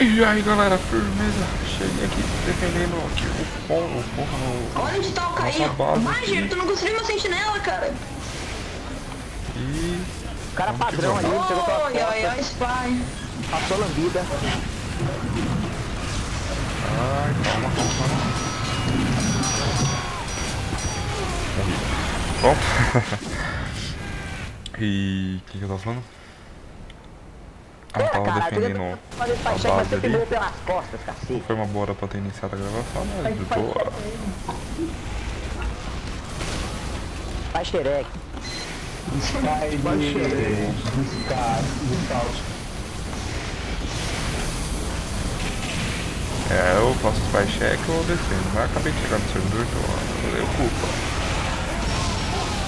E aí galera, firmeza, cheguei aqui defendendo aqui o porra. Onde tá o Caio? Magir, tu não construiu uma sentinela, cara. E... o cara padrão ali, chegou pela porta. Ai, ai, spy. Passou lambida. Ai, calma, calma. Bom. E... o que eu tava falando? Ah, tava defendendo a base ali. Foi uma boa hora pra ter iniciado a gravação, mas eu tô... Vai xereque. Vai xereque. É, eu faço spy check ou descendo, mas acabei de chegar no servidor, então ó, eu culpa.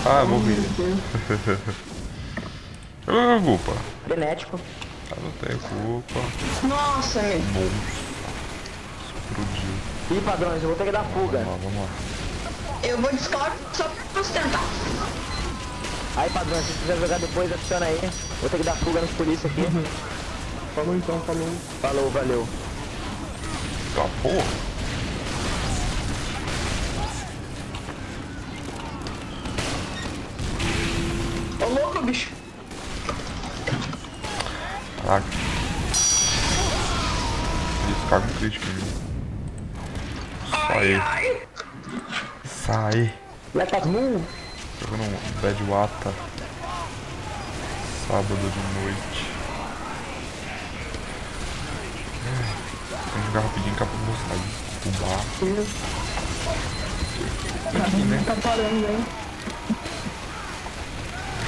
Ah, eu morri. Eu culpa. Frenético. Ah, não tenho culpa. Nossa, é. Bom. Explodiu. Ih, padrões, eu vou ter que dar fuga. Vamos lá. Eu vou discordar só pra você tentar. Aí, padrões, se quiser jogar depois, aciona aí. Vou ter que dar fuga nos polícia aqui. Falou então, falou. Falou, valeu. Tá porra. Ô louco, bicho. Caraca. Isso, caga um crítico. Sai. Sai. Jogando um bad wata. Sábado de noite. Vamos jogar rapidinho, capaz de mostrar de tubar. Aqui, né? Tá parando, hein?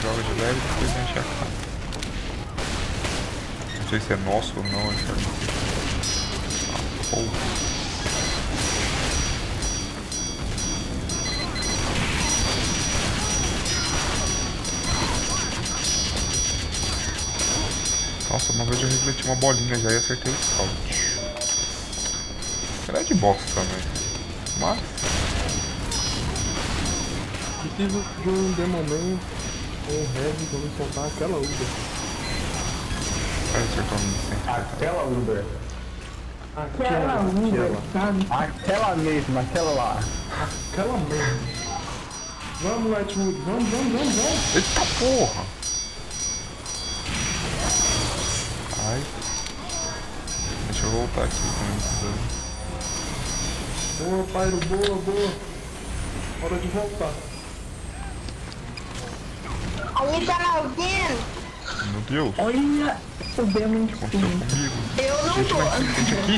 Joga de leve e depois enche a cara. Não sei se é nosso ou não, acho que é. Nossa, uma vez eu refleti uma bolinha já e acertei o scout. Será de box também? Mas... preciso de um Demoman ou um Heavy pra me soltar aquela Uber. Aquela Uber. Aquela Uber, sabe? Aquela mesma, aquela lá. Aquela mesma. Vamos, Lightwood, vamos. Eita porra! Ai. Deixa eu voltar aqui também. Boa, Pyro, boa. Hora de voltar. Alguém tá me ouvindo? Meu Deus! Olha o Demon de comigo. Eu não tô! Gente aqui!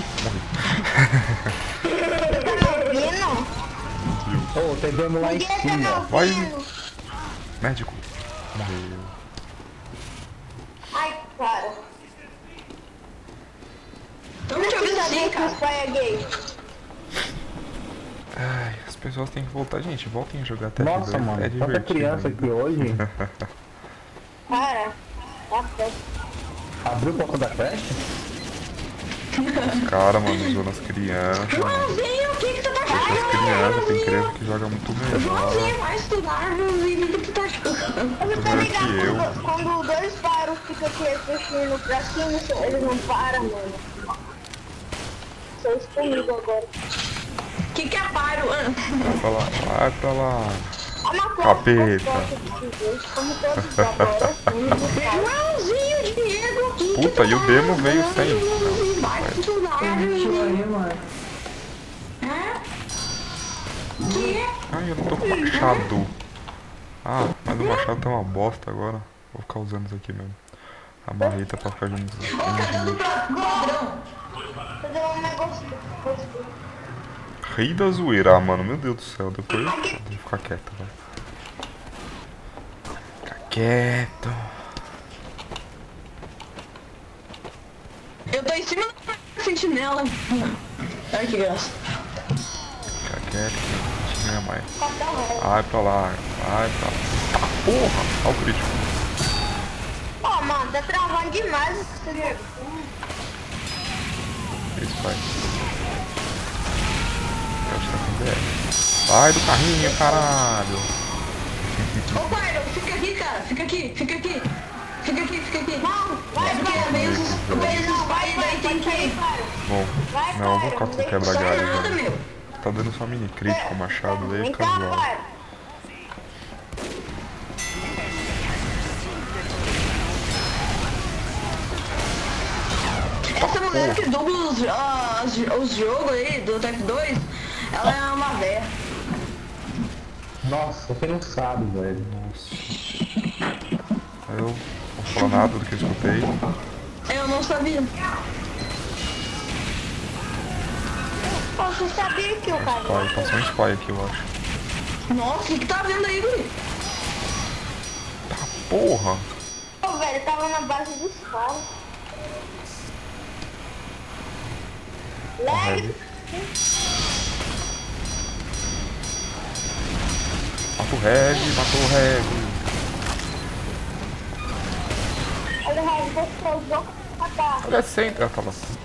Ô, tem Demon lá em cima! Vai! Médico! Morreu! Ai, cara! Deixa eu ver se o pai é gay! Ai, as pessoas têm que voltar, gente! Voltem a jogar até aqui! Nossa, mano! É tanta criança aqui hoje! Para! Abriu o portão da creche? Os caras, mano, zoando as crianças. Joãozinho, o que que tu tá achando? As crianças, tem criança que joga muito melhor. Joãozinho, vai estudar, Joãozinho, o que tu tá achando? Eu tô ligado, quando dois paros ficam aqui assistindo pra cima, eles não param, mano. Só isso comigo agora. O que que é paro, mano? Vai pra lá. Capeta. Puta, e o Demo veio sem. Ai, eu não tô com machado. Ah, mas o machado tá uma bosta agora. Vou ficar usando isso aqui mesmo. A barreta pra ficar junto. Rei da zoeira, mano, meu Deus do céu, depois de ficar quieto, vai. Fica quieto. Eu tô em cima da sentinela. Ai que graça. Fica quieto, não tinha mais. Ai pra lá, ai pra lá. Porra! Olha o crítico. Ó, mano, tá travando demais esse negócio. Isso faz. Sai do carrinho, caralho! Ô, Pyro, fica aqui, cara! Fica aqui! Fica aqui, não, vai, vai, tem que ir. Bom, não, eu vou ficar com quebra galho, velho. Tá dando só mini crítico, machado dele, casual. Essa mulher que dubla os jogos aí do TF2, ela é uma véia. Nossa, você não sabe, velho. Eu não falo nada do que eu escutei. Eu não sabia. Posso saber que o cara... Passou um spy aqui, eu acho. Nossa, o que tá vendo aí, Guri? Tá porra! Ô, velho, tava na base dos caras. Leg! Matou o Reg, Olha o Reg, você usou pra matar. Olha a centra, ela tava assim.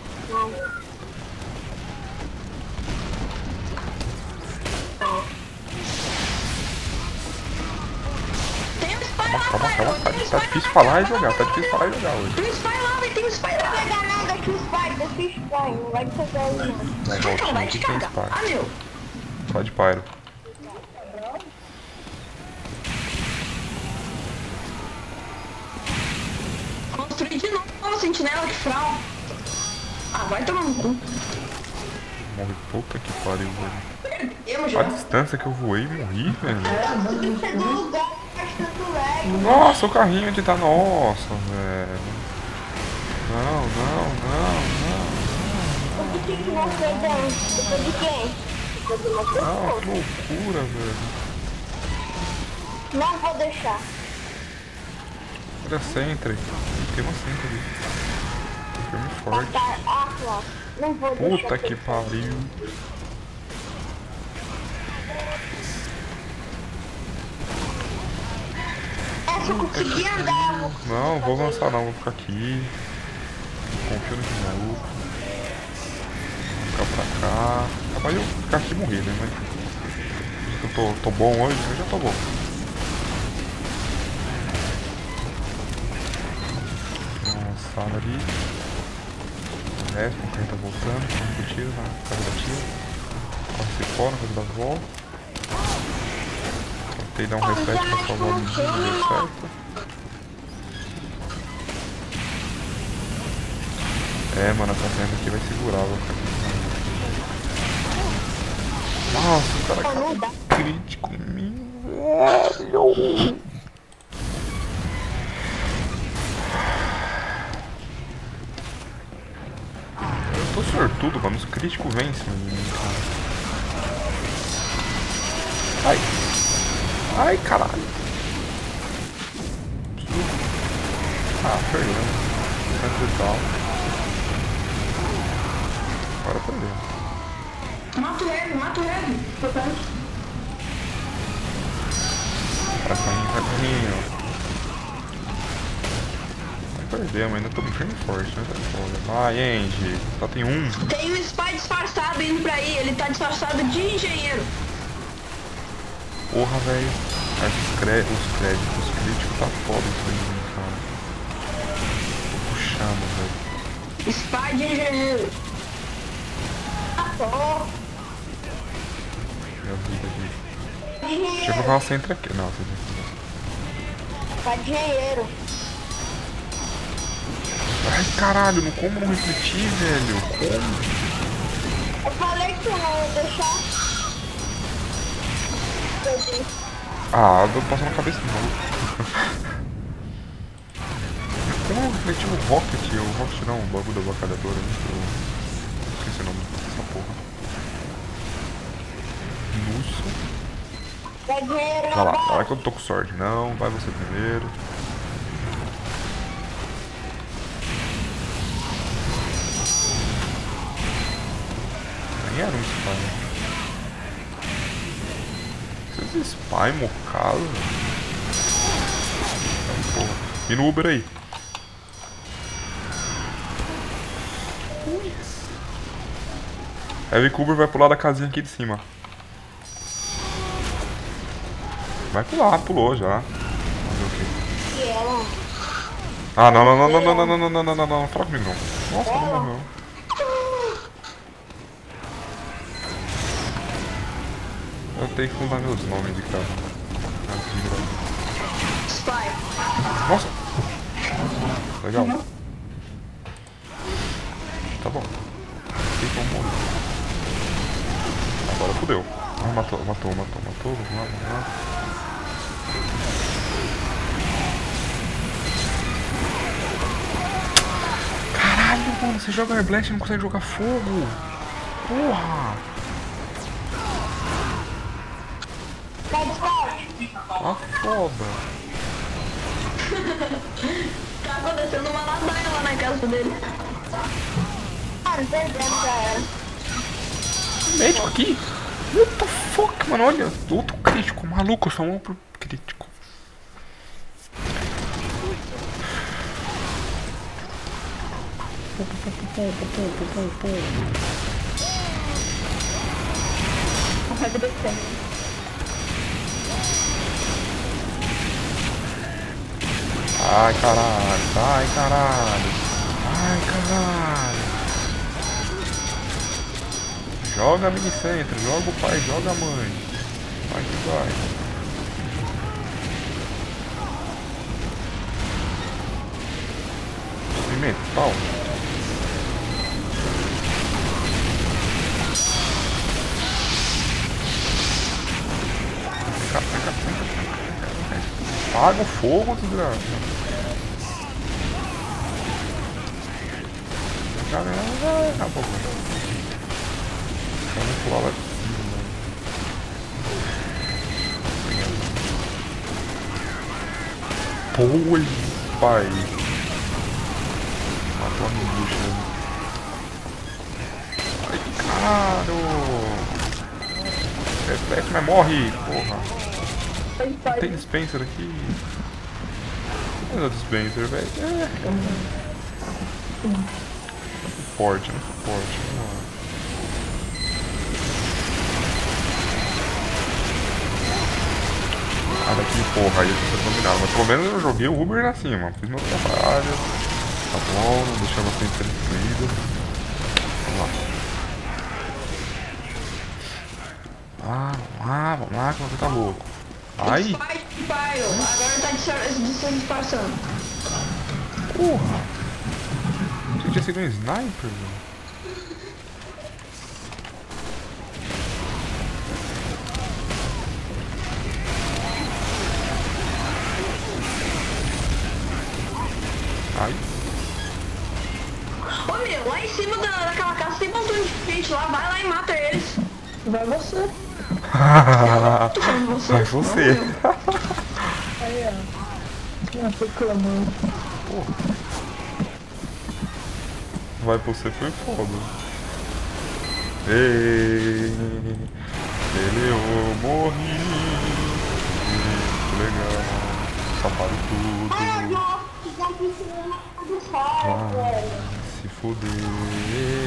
Tá difícil falar e jogar, hoje. Tem um spy lá, velho, Não vai pegar nada aqui, spy, não vai pegar não. Vai te cagar. Ah, meu. Só de pyro. Construí de novo uma sentinela, que frau. Ah, vai tomar no cu. Morre pouca que pariu, velho. A distância que eu voei e morri, velho. Nossa, o carrinho aqui tá... Nossa, velho. Não. O que que nós pegamos? Ficou de quem? Ficou de uma pessoa. Ah, que loucura, velho. Não vou deixar. Olha a Sentry. Tem uma Sentry ali. Firme E Forte. Ah, claro. Não vou deixar. Puta que pariu. Eu consegui andar, não vou avançar não, vou ficar aqui. Confio no maluco. Vou ficar pra cá. Acabou de ficar aqui e morrer, né? Mas eu tô bom hoje, eu já tô bom. Avançado ali. Desce, o cara tá voltando, tá com tiro na casa da tia. Corre cipó na casa da avó. Tentei dar um reset pra salvar o bicho, não deu certo. É, mano, essa cena aqui vai segurar, vou ficar aqui. Nossa, o cara caiu crítico em mim, velho. Eu tô sortudo, mano, os críticos vencem, mano. Ai. Ai, caralho. Ah, perdeu. Agora perdeu. Mata o ele. Tô perto. Vai correndo. Vai perder, mas ainda tô com firme e forte, né? Vai, Angie. Só tem um. Tem um spy disfarçado indo pra aí. Ele tá disfarçado de engenheiro. Porra, velho, os críticos tá foda isso aí, cara. Tô puxando, velho. Spy de engenheiro. Minha vida aqui. Deixa eu colocar uma centra aqui. Não, você tem que... Spy de engenheiro. Ai, caralho, como não refletir, velho? Como? Eu falei que não ia deixar... Ah, eu passo na cabeça do maluco. Como refletiu o Rocket? O Rocket não, o bagulho da bacalhadora. Esqueci o nome dessa porra. Nusso. Vai lá, vai que eu tô com sorte. Não, vai você primeiro. Nem era um spy. Spy mocado. E no Uber aí. Heavy Uber vai pular da casinha aqui de cima. Vai pular, pulou já. Fazer o quê? Ah, não, não, não, não, não, não, não, não, não, não, não, não, fala comigo não. Nossa, não, não. Eu tenho que mudar meus nomes de cara. Nossa! Legal. Tá bom. Agora fodeu. Ah, matou. Vamos lá. Caralho, mano, você joga Airblast e não consegue jogar fogo. Porra! Ó, foda. Tava descendo uma lasanha lá na casa dele. Ah, perdeu, cara. Médico aqui? What the fuck, mano? Olha, outro crítico, maluco, chamou pro crítico. Ai, caralho, ai, caralho, ai, caralho. Joga minicentro, joga o pai, joga a mãe. Vai que vai. Experimento, pau. Vem cá. Apaga o fogo, desgraça. Acabou. Vamos pular lá. Pô, pai. Matou a minha bucha. Ai, caro. Reflete, mas morre. Porra. Tem dispenser aqui. Olha o dispenser, velho. Suporte. Vamos lá. Ah, daqui, porra, aí eu preciso dominar. Mas pelo menos eu joguei o Uber lá cima. Fiz meu trabalho. Tá bom, não deixamos sem ser destruído. Vamos lá, que você tá louco. Ai! Agora tá disfarçando. Porra! Você tinha sido um sniper, velho. Lá, vai lá e mata eles. Vai você. Vai você. Aí, ó. Foi clamando. Vai você, foi foda. Ei, eu morri. Muito legal. Sapato tudo. Vai se foder.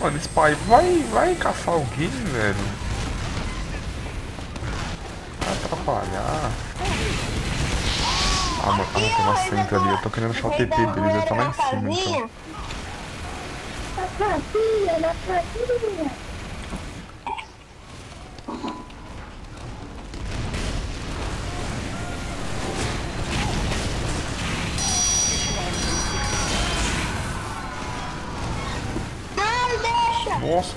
Mano, esse pai vai caçar alguém, velho. Vai atrapalhar. Ah, mano, tem uma senta ali. Eu tô querendo achar o TP dele, já tá lá em cima, então. Nossa!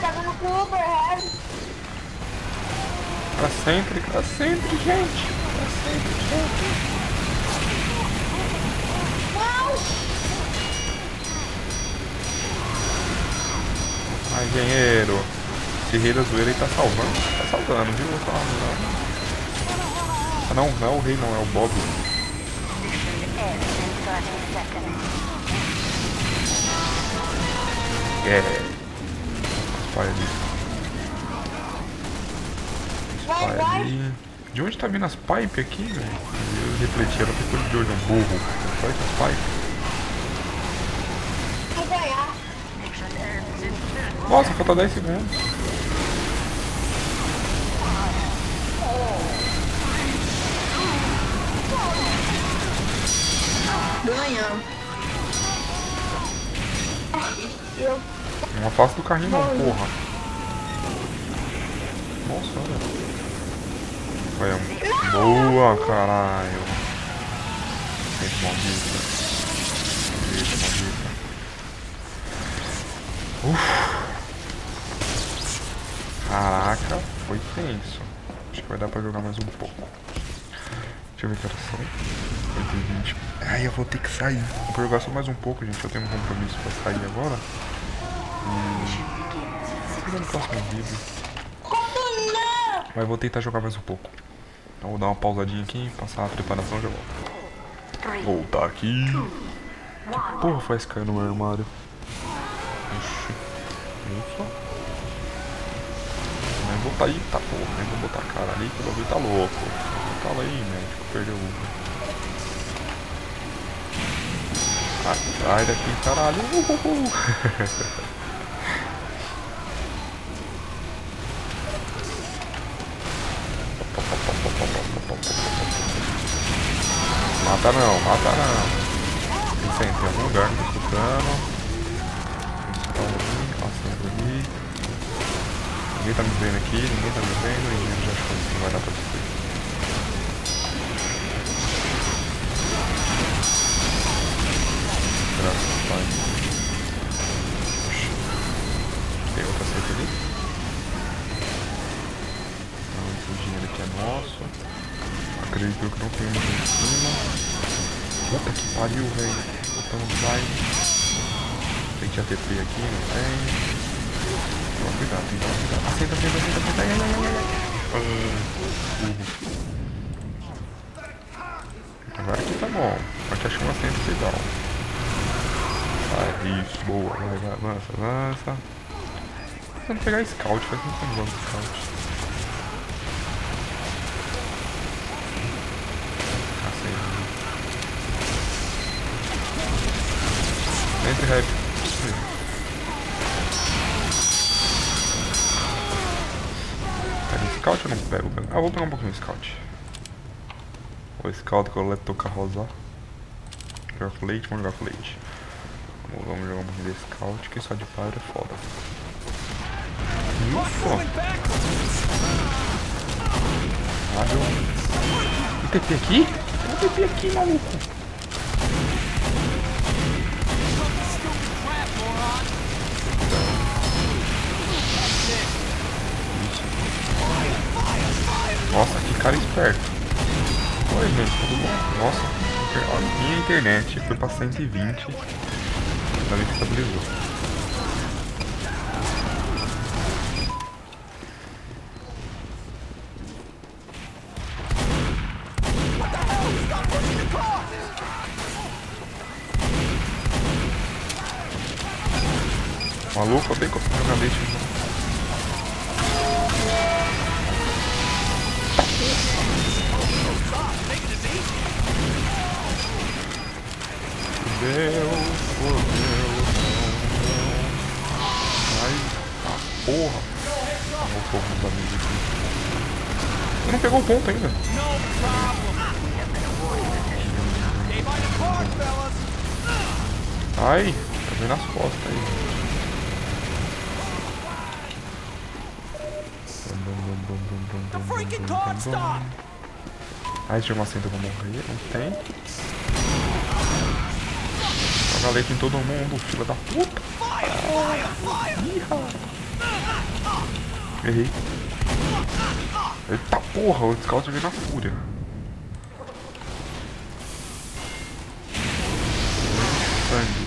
Tá dando pro Uber, Harry! Pra sempre, gente! Não! Ai, dinheiro! Esse rei da zoeira aí tá salvando, viu? Ah, não é o rei, não, é o Bob. Spy ali. De onde tá vindo as pipe aqui, velho? Eu refleti, ela ficou de olho, um burro. Olha as pipe. Nossa, falta 10 segundos. Ganhamos. Não afasta do carrinho não, porra. Nossa, olha. Vai, boa, caralho. Gente maldita. Gente maldita. Uff. Caraca, foi tenso. Acho que vai dar pra jogar mais um pouco. Deixa eu ver que horas são. 8h20. Ai, eu vou ter que sair. Vou jogar só mais um pouco, gente. Eu tenho um compromisso pra sair agora. E no próximo vídeo. Mas vou tentar jogar mais um pouco. Então vou dar uma pausadinha aqui, passar a preparação e já volto. Voltar aqui. Que porra faz cair no meu armário? Oxi. Ufa. Mas vou botar aí, tá porra. Mas vou botar a cara ali que o bagulho tá louco. Fala aí, médico. Perdeu um. Sai daqui, caralho. Mata não, mata não. Isso aí, tem algum lugar que eu tô escutando. Ninguém tá me vendo aqui, ninguém tá me vendo. E eu já acho que não vai dar pra destruir. Tem outra seta ali. Não, esse dinheiro aqui é nosso. Acredito que não tem ninguém em cima. Puta que pariu, velho. Botamos slide. Tem que ATP aqui, não tem. Toma cuidado, tem que tomar cuidado. Aceita, aceita, aceita, aceita. Agora aqui tá bom. Aqui acho que uma seta se dá. Isso, boa, vai, vai, avança, avança. Tô tentando pegar scout, faz tempo que eu não gosto de scout. Cacete. Entre rap. Pega scout ou não pego? Ah, vou pegar um pouquinho de scout. O scout que eu leto carrosa. Jogar com leite, vamos jogar com leite. Vamos jogar um pouquinho desse scout, que só de padre é foda. Ufa! TP aqui? Tem TP aqui, maluco! Nossa, que cara esperto! Oi, gente, tudo bom? Nossa, a minha internet foi pra 120. Também que estabilizou. Maluco, bem que eu jogar deixa. Deus. Porra! Você não pegou o ponto ainda. Ai, tá vendo as costas aí. Ai, deixa eu uma senta pra morrer. Não tem. Joga leite em todo mundo, filha da puta. Errei. Eita porra, o scout veio na fúria. Sangue.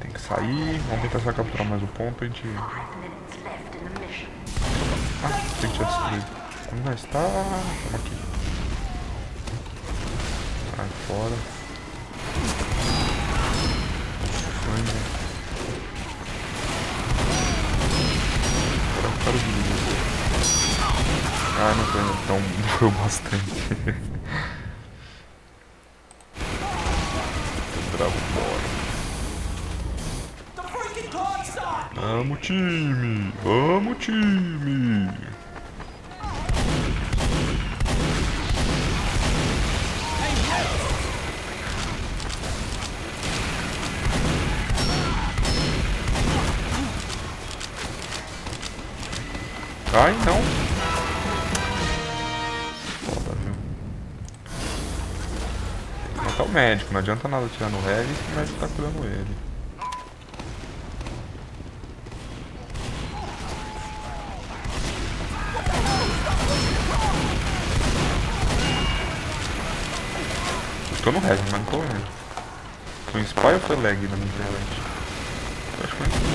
Tem que sair. Vamos tentar só capturar mais um ponto e a gente. Ah, tem que já destruir. Onde nós está? Vamos aqui. Sai fora. Sangue. Ah, não foi então, doeu bastante. Bravo, bora. Amo o time! Amo o time! Ai, não! Foda, viu? Tem que matar o médico, não adianta nada tirar no heavy que o médico tá curando ele. Eu tô no heavy, mas não tô vendo. Foi um spy ou foi lag na minha internet? Eu acho que foi.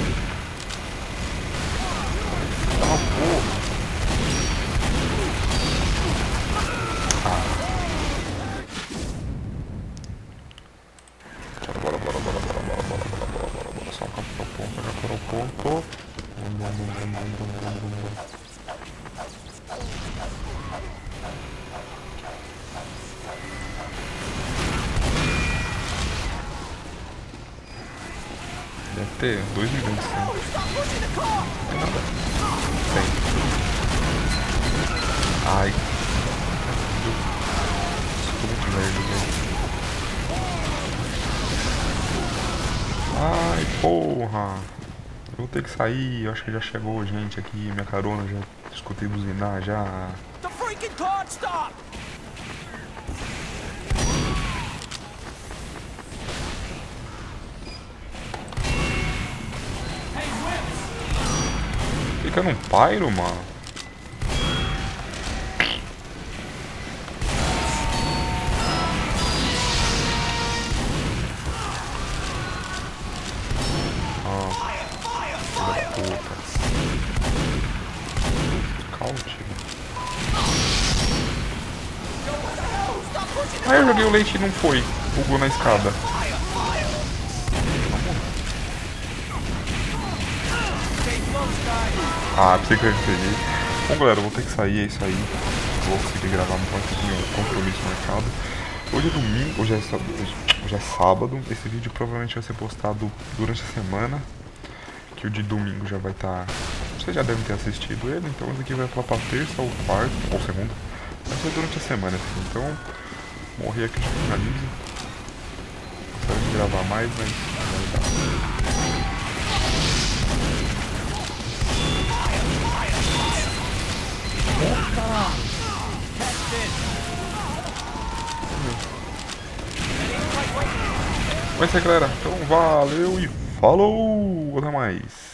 Deve ter 2 minutos. Tem nada. Tem. Ai. Desculpa, velho. Ai, porra. Eu vou ter que sair. Eu acho que já chegou gente aqui. Minha carona já. Escutei buzinar já. Fica num pyro, mano. Ah, filho da puta. Calma, tio. Ah, eu joguei o leite e não foi. Bugou na escada. Ah, pensei que eu peguei. Bom, galera, eu vou ter que sair, é isso aí. Vou conseguir gravar, não pode ter nenhum compromisso marcado. Hoje é domingo, hoje é sábado. Esse vídeo provavelmente vai ser postado durante a semana. Que o de domingo já vai estar... Vocês já devem ter assistido ele, então esse aqui vai falar pra terça ou quarta, ou segunda. Vai ser durante a semana, assim. Então, morri aqui de finaliza. Gostaria de gravar mais, mas não vai dar. Mas é isso aí, galera. Então valeu e falou! Até mais!